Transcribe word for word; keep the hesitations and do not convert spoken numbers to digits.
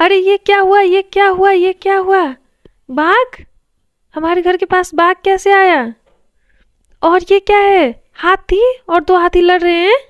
अरे ये क्या हुआ, ये क्या हुआ, ये क्या हुआ? बाघ? हमारे घर के पास बाघ कैसे आया? और ये क्या है, हाथी और दो हाथी लड़ रहे हैं।